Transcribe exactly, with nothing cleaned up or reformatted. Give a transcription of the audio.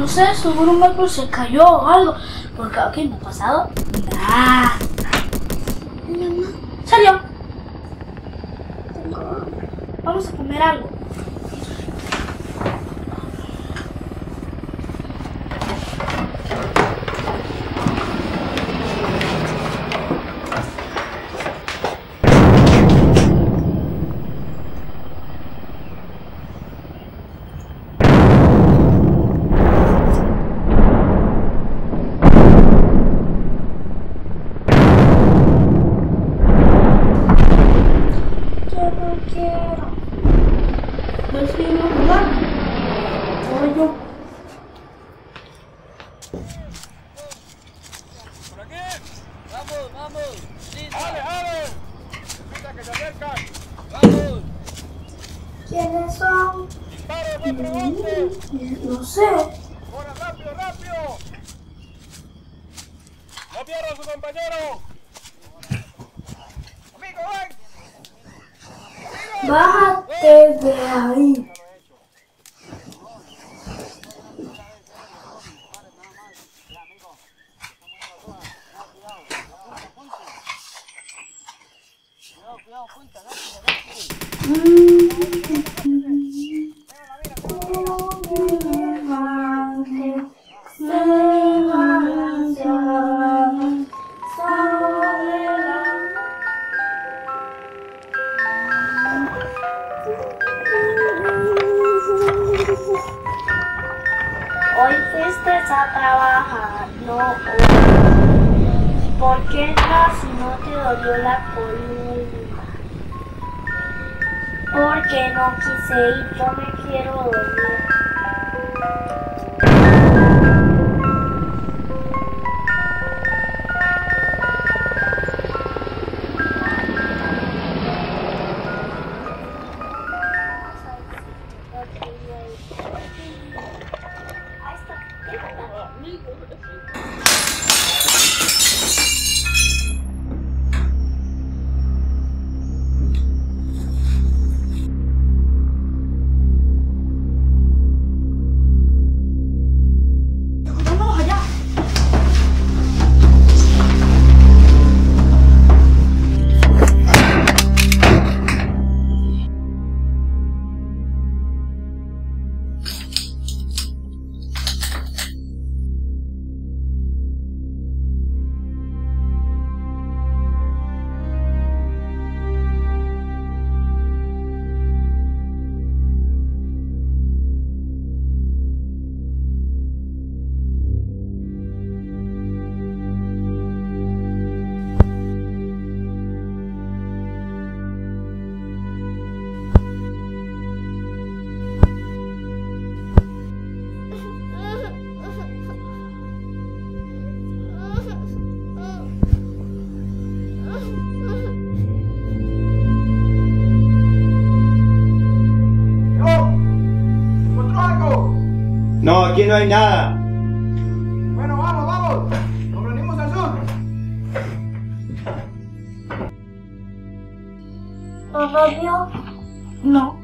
no sé, seguro un barco se cayó o algo. Porque aquí no ha pasado nada. Salió. Tengo... Vamos a comer algo. ¿Quiénes son? No sé. ¡Ahora rápido, rápido! ¡No pierda a su compañero! ¡Amigo, ven! ¡Bájate de ahí! Hoy fuiste a trabajar, no hoy. ¿Por qué casi no te dolió la columna? Porque no quise ir, yo me quiero dormir. No, aquí no hay nada. Bueno, vamos, vamos. Nos venimos al sur. ¿No lo vio? No.